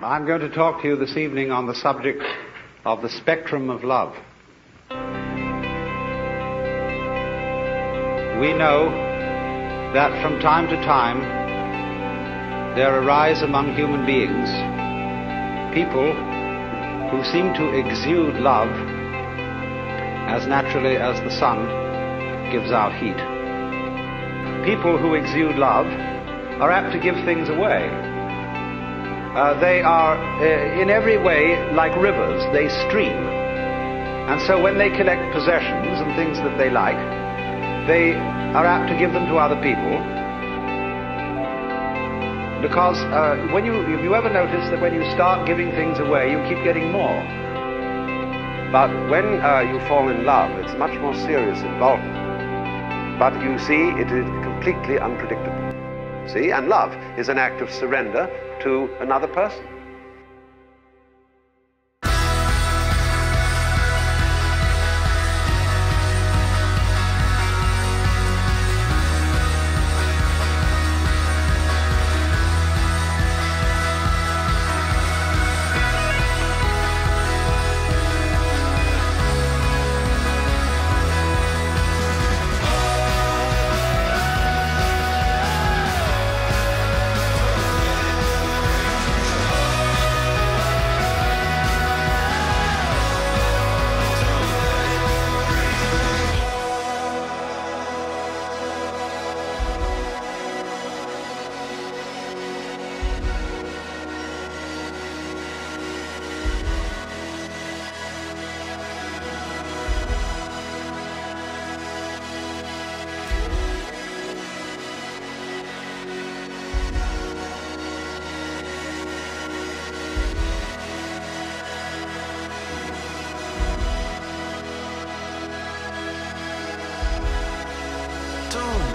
I'm going to talk to you this evening on the subject of the spectrum of love. We know that from time to time there arise among human beings people who seem to exude love as naturally as the sun gives out heat. People who exude love are apt to give things away. They are in every way like rivers, they stream. And so when they collect possessions and things that they like, they are apt to give them to other people. Because have you ever noticed that when you start giving things away, you keep getting more? But when you fall in love, it's much more serious involvement. But you see, it is completely unpredictable. See, and love is an act of surrender to another person. Don't